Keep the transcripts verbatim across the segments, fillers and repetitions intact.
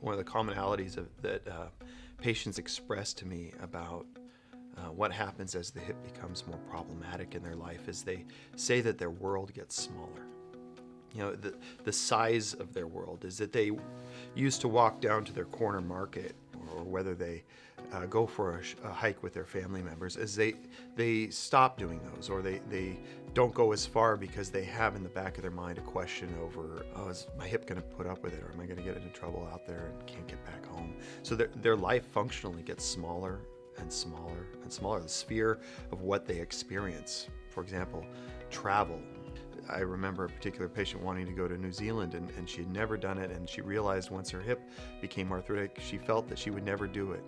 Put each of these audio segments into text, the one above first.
one of the commonalities of, that uh, patients express to me about uh, what happens as the hip becomes more problematic in their life is they say that their world gets smaller. You know, the, the size of their world is that they used to walk down to their corner market, or whether they uh, go for a, a hike with their family members, is they, they stop doing those, or they, they don't go as far because they have in the back of their mind a question over, oh, is my hip going to put up with it, or am I going to get into trouble out there and can't get back home? So their, their life functionally gets smaller and smaller and smaller, the sphere of what they experience. For example, travel. I remember a particular patient wanting to go to New Zealand, and, and she had never done it, and she realized once her hip became arthritic, she felt that she would never do it.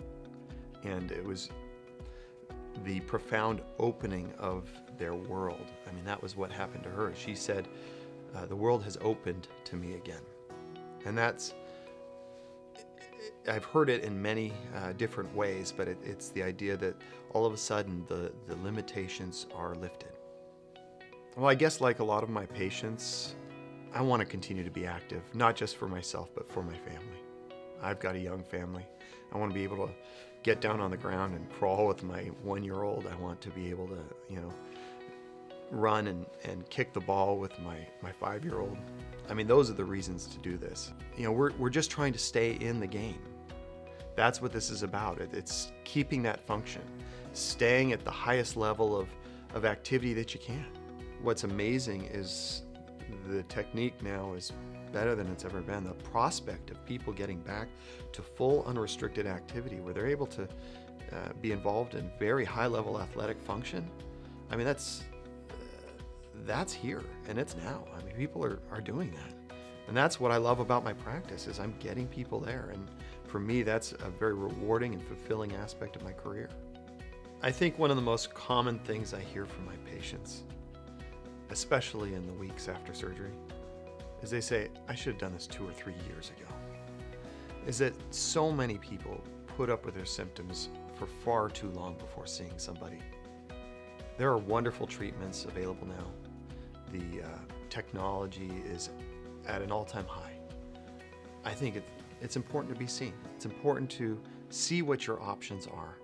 And it was the profound opening of their world. I mean, that was what happened to her. She said, uh, the world has opened to me again. And that's, I've heard it in many uh, different ways, but it, it's the idea that all of a sudden the, the limitations are lifted. Well, I guess like a lot of my patients, I want to continue to be active, not just for myself, but for my family. I've got a young family. I want to be able to get down on the ground and crawl with my one-year-old. I want to be able to, you know, run and, and kick the ball with my, my five-year-old. I mean, those are the reasons to do this. You know, we're, we're just trying to stay in the game. That's what this is about. It, it's keeping that function, staying at the highest level of, of activity that you can. What's amazing is the technique now is better than it's ever been. The prospect of people getting back to full unrestricted activity where they're able to uh, be involved in very high-level athletic function, I mean, that's, uh, that's here, and it's now. I mean, people are, are doing that. And that's what I love about my practice, is I'm getting people there. And for me, that's a very rewarding and fulfilling aspect of my career. I think one of the most common things I hear from my patients, especially in the weeks after surgery, is they say, I should have done this two or three years ago. Is that so many people put up with their symptoms for far too long before seeing somebody. There are wonderful treatments available now. The uh, technology is at an all-time high. I think it, it's important to be seen. It's important to see what your options are.